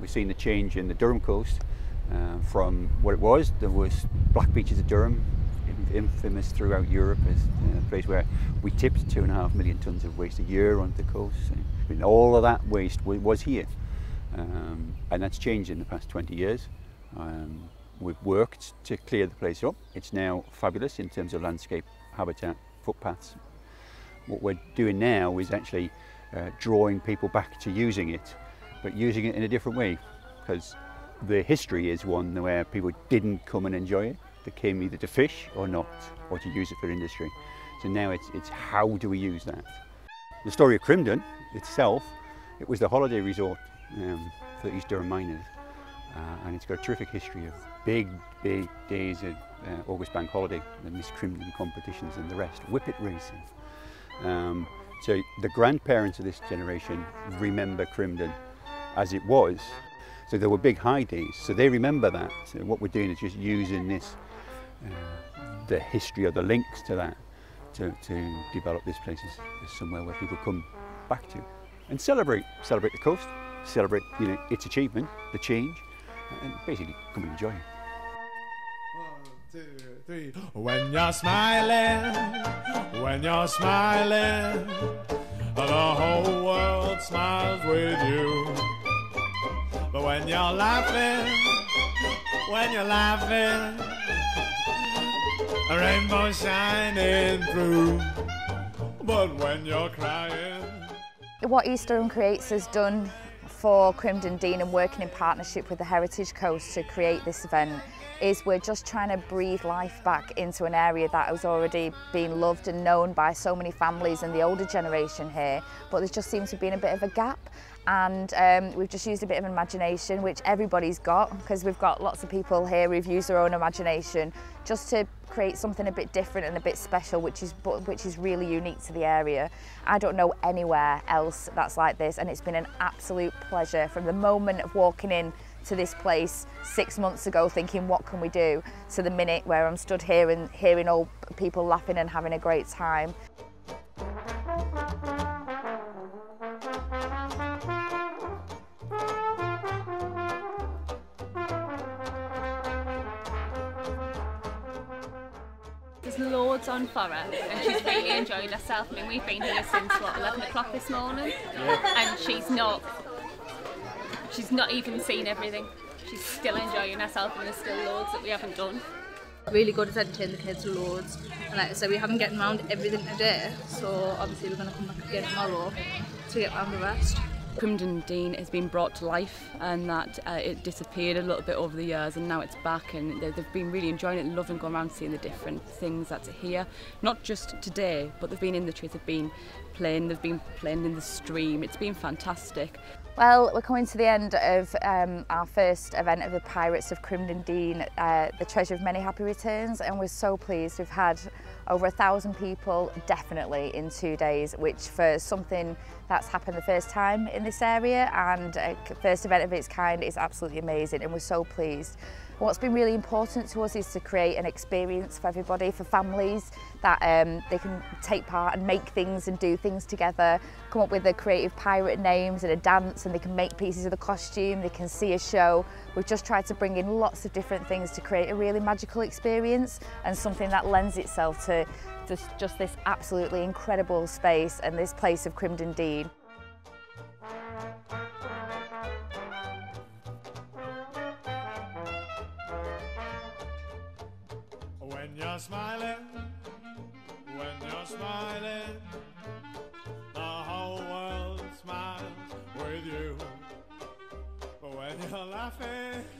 We've seen the change in the Durham coast from what it was. There was black beaches of Durham, infamous throughout Europe as a place where we tipped 2.5 million tons of waste a year onto the coast. And all of that waste was here. And that's changed in the past 20 years. We've worked to clear the place up. It's now fabulous in terms of landscape, habitat, footpaths. What we're doing now is actually drawing people back to using it, but using it in a different way, because the history is one where people didn't come and enjoy it. They came either to fish or not, or to use it for industry. So now it's how do we use that? The story of Crimdon itself, it was the holiday resort for East Durham miners, and it's got a terrific history of big days of August Bank Holiday, the Miss Crimdon competitions and the rest, whippet racing. So the grandparents of this generation remember Crimdon as it was. So there were big high days, so they remember that. So what we're doing is just using this, the history or the links to that, to develop this place as somewhere where people come back to and celebrate the coast, celebrate its achievement, the change, and basically come and enjoy it. 1, 2, 3. When you're smiling, the whole world smiles with you. But when you're laughing, a rainbow shining through. But when you're crying. What East Durham Creates has done for Crimdon Dene and working in partnership with the Heritage Coast to create this event is we're just trying to breathe life back into an area that has already been loved and known by so many families and the older generation here, but there just seems to have been a bit of a gap, and we've just used a bit of imagination, which everybody's got, because we've got lots of people here who've used their own imagination just to create something a bit different and a bit special, which is really unique to the area. I don't know anywhere else that's like this, and it's been an absolute pleasure from the moment of walking in to this place 6 months ago thinking what can we do, to the minute where I'm stood here and hearing all people laughing and having a great time. There's loads on for her and she's really enjoying herself. I mean, we've been here since what, 11 o'clock this morning, and she's not even seen everything. She's still enjoying herself, and there's still loads that we haven't done. Really good at entertaining the kids, loads. And like I said, we haven't gotten around everything today, so obviously we're going to come back again tomorrow to get around the rest. Crimdon Dene has been brought to life, and that it disappeared a little bit over the years, and now it's back, and they've been really enjoying it and loving going around seeing the different things that's here. Not just today, but they've been in the trees, they've been playing in the stream. It's been fantastic. Well, we're coming to the end of our first event of the Pirates of Crimdon Dene, the Treasure of Many Happy Returns, and we're so pleased. We've had over 1,000 people definitely in 2 days, which for something that's happened the first time in this area and first event of its kind is absolutely amazing, and we're so pleased. What's been really important to us is to create an experience for everybody, for families, that they can take part and make things and do things together, come up with the creative pirate names and a dance, and they can make pieces of the costume, they can see a show. We've just tried to bring in lots of different things to create a really magical experience and something that lends itself to just this absolutely incredible space and this place of Crimdon Dene. When you're smiling, the whole world smiles with you. But when you're laughing,